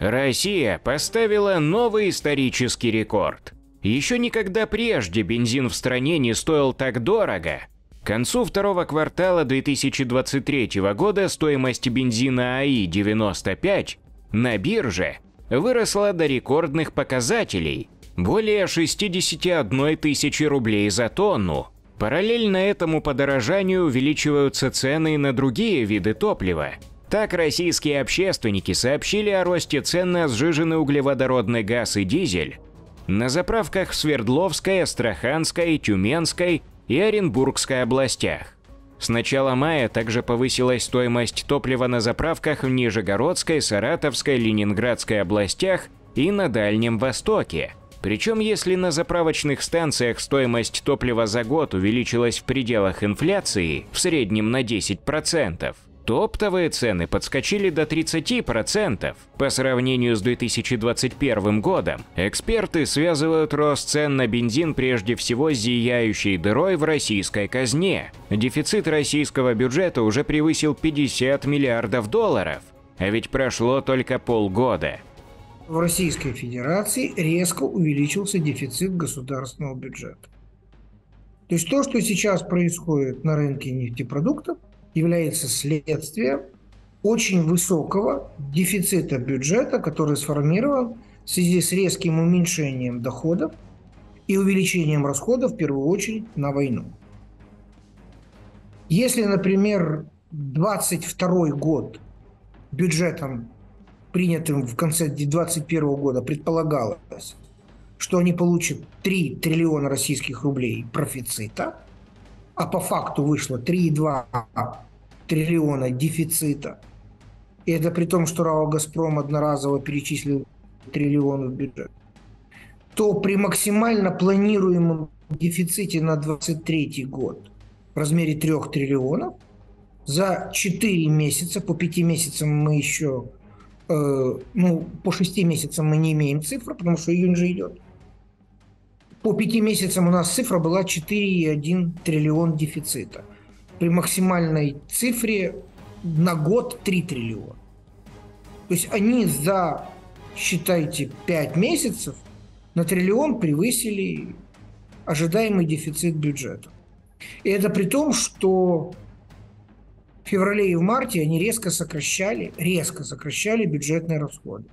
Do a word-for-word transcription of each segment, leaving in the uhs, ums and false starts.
Россия поставила новый исторический рекорд. Еще никогда прежде бензин в стране не стоил так дорого. К концу второго квартала две тысячи двадцать третьего года стоимость бензина А И девяносто пять на бирже выросла до рекордных показателей – более шестидесяти одной тысячи рублей за тонну. Параллельно этому подорожанию увеличиваются цены на другие виды топлива. Так, российские общественники сообщили о росте цен на сжиженный углеводородный газ и дизель на заправках в Свердловской, Астраханской, Тюменской и Оренбургской областях. С начала мая также повысилась стоимость топлива на заправках в Нижегородской, Саратовской, Ленинградской областях и на Дальнем Востоке. Причем, если на заправочных станциях стоимость топлива за год увеличилась в пределах инфляции, в среднем на десять процентов, то оптовые цены подскочили до тридцати процентов по сравнению с две тысячи двадцать первым годом. Эксперты связывают рост цен на бензин прежде всего с зияющей дырой в российской казне. Дефицит российского бюджета уже превысил пятьдесят миллиардов долларов, а ведь прошло только полгода. В Российской Федерации резко увеличился дефицит государственного бюджета. То есть то, что сейчас происходит на рынке нефтепродуктов, является следствием очень высокого дефицита бюджета, который сформирован в связи с резким уменьшением доходов и увеличением расходов, в первую очередь, на войну. Если, например, двадцать второй год бюджетом, принятым в конце две тысячи двадцать первого года, предполагалось, что они получат три триллиона российских рублей профицита, а по факту вышло три и два триллиона дефицита. И это при том, что РАО «Газпром» одноразово перечислил триллион в бюджет. То при максимально планируемом дефиците на две тысячи двадцать третий год в размере трёх триллионов за четыре месяца, по пяти месяцам мы еще, э, ну, по шести месяцам мы не имеем цифр, потому что июнь же идет. По пяти месяцам у нас цифра была четыре и один триллион дефицита. При максимальной цифре на год три триллиона. То есть они за, считайте, пять месяцев на триллион превысили ожидаемый дефицит бюджета. И это при том, что в феврале и в марте они резко сокращали, резко сокращали бюджетные расходы.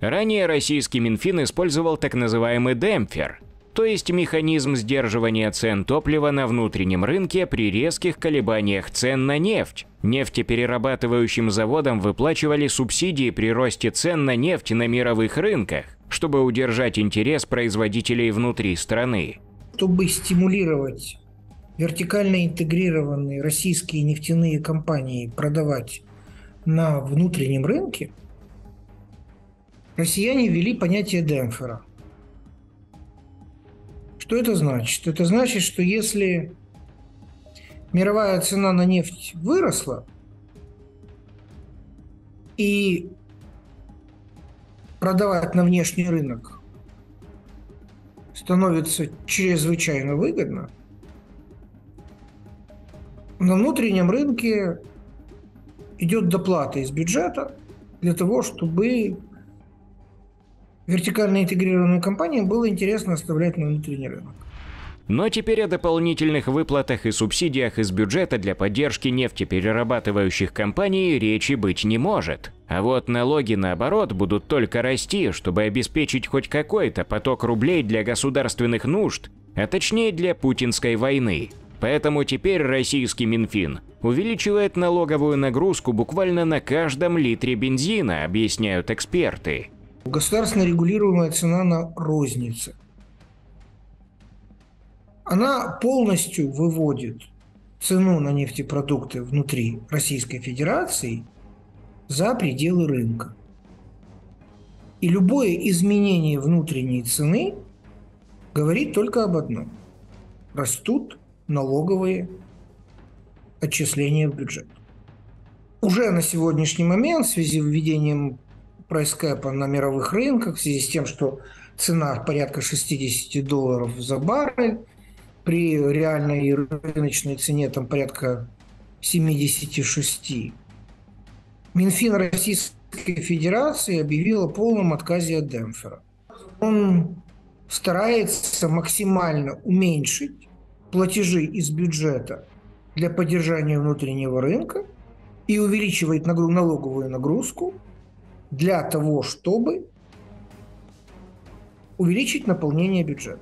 Ранее российский Минфин использовал так называемый демпфер, то есть механизм сдерживания цен топлива на внутреннем рынке при резких колебаниях цен на нефть. Нефтеперерабатывающим заводам выплачивали субсидии при росте цен на нефть на мировых рынках, чтобы удержать интерес производителей внутри страны. Чтобы стимулировать вертикально интегрированные российские нефтяные компании продавать на внутреннем рынке, россияне ввели понятие демпфера. Что это значит? Это значит, что если мировая цена на нефть выросла, и продавать на внешний рынок становится чрезвычайно выгодно, на внутреннем рынке идет доплата из бюджета для того, чтобы вертикально интегрированные компании было интересно оставлять на внутренний рынок. Но теперь о дополнительных выплатах и субсидиях из бюджета для поддержки нефтеперерабатывающих компаний речи быть не может. А вот налоги, наоборот, будут только расти, чтобы обеспечить хоть какой-то поток рублей для государственных нужд, а точнее для путинской войны. Поэтому теперь российский Минфин увеличивает налоговую нагрузку буквально на каждом литре бензина, объясняют эксперты. Государственно регулируемая цена на рознице. Она полностью выводит цену на нефтепродукты внутри Российской Федерации за пределы рынка. И любое изменение внутренней цены говорит только об одном. Растут налоговые отчисления в бюджет. Уже на сегодняшний момент в связи с введением прайс-кэпа на мировых рынках, в связи с тем, что цена порядка шестидесяти долларов за баррель, при реальной рыночной цене там порядка семидесяти шести. Минфин Российской Российская Федерация объявила о полном отказе от демпфера. Он старается максимально уменьшить платежи из бюджета для поддержания внутреннего рынка и увеличивает налоговую нагрузку для того, чтобы увеличить наполнение бюджета.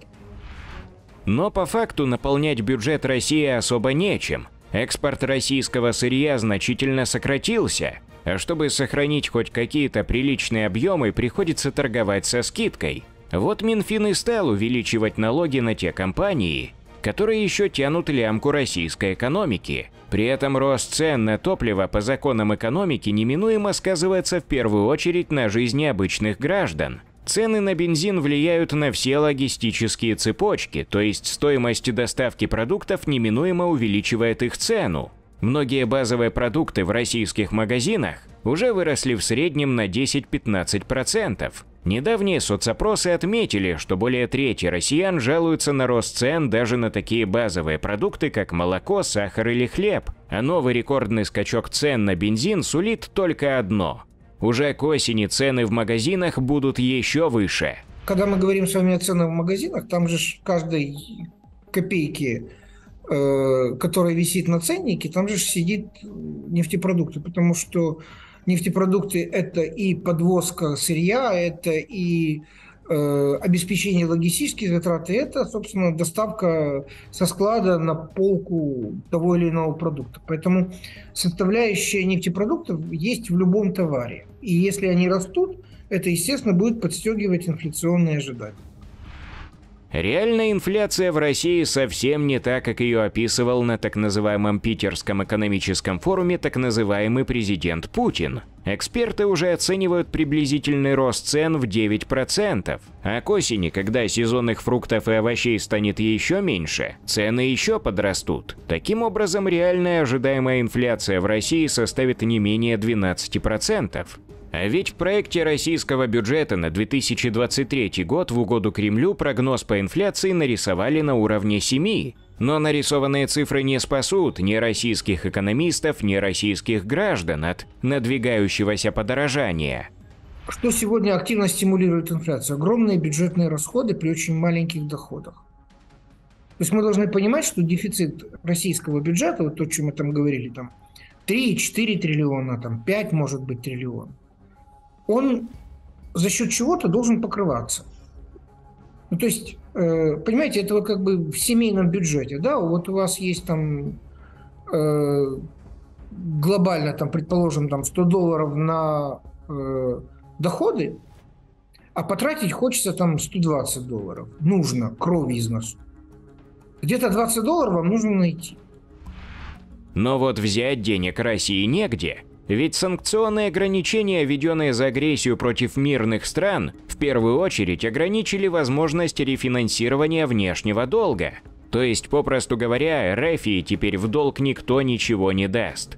Но по факту наполнять бюджет России особо нечем. Экспорт российского сырья значительно сократился, а чтобы сохранить хоть какие-то приличные объемы, приходится торговать со скидкой. Вот Минфин и стал увеличивать налоги на те компании, которые еще тянут лямку российской экономики. При этом рост цен на топливо по законам экономики неминуемо сказывается в первую очередь на жизни обычных граждан. Цены на бензин влияют на все логистические цепочки, то есть стоимость доставки продуктов неминуемо увеличивает их цену. Многие базовые продукты в российских магазинах уже выросли в среднем на десять-пятнадцать процентов. Недавние соцопросы отметили, что более трети россиян жалуются на рост цен даже на такие базовые продукты, как молоко, сахар или хлеб. А новый рекордный скачок цен на бензин сулит только одно. Уже к осени цены в магазинах будут еще выше. Когда мы говорим с вами о ценах в магазинах, там же каждой копейки, э, которая висит на ценнике, там же сидит нефтепродукты, потому что нефтепродукты – это и подвозка сырья, это и э, обеспечение логистических затрат, и это, собственно, доставка со склада на полку того или иного продукта. Поэтому составляющая нефтепродуктов есть в любом товаре. И если они растут, это, естественно, будет подстегивать инфляционные ожидания. Реальная инфляция в России совсем не так, как ее описывал на так называемом Питерском экономическом форуме так называемый президент Путин. Эксперты уже оценивают приблизительный рост цен в девять процентов, а к осени, когда сезонных фруктов и овощей станет еще меньше, цены еще подрастут. Таким образом, реальная ожидаемая инфляция в России составит не менее двенадцати процентов. А ведь в проекте российского бюджета на две тысячи двадцать третий год в угоду Кремлю прогноз по инфляции нарисовали на уровне семи. Но нарисованные цифры не спасут ни российских экономистов, ни российских граждан от надвигающегося подорожания. Что сегодня активно стимулирует инфляцию? Огромные бюджетные расходы при очень маленьких доходах. То есть мы должны понимать, что дефицит российского бюджета, вот то, о чем мы там говорили, там три-четыре триллиона, там пять, может быть, триллион. Он за счет чего-то должен покрываться. Ну, то есть, э, понимаете, это как бы в семейном бюджете, да, вот у вас есть там э, глобально, там, предположим, там сто долларов на э, доходы, а потратить хочется там сто двадцать долларов. Нужно, кровь из нас. Где-то двадцать долларов вам нужно найти. Но вот взять денег России негде. Ведь санкционные ограничения, введенные за агрессию против мирных стран, в первую очередь ограничили возможность рефинансирования внешнего долга. То есть, попросту говоря, РФ теперь в долг никто ничего не даст.